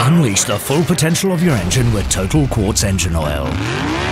Unleash the full potential of your engine with Total Quartz Engine Oil.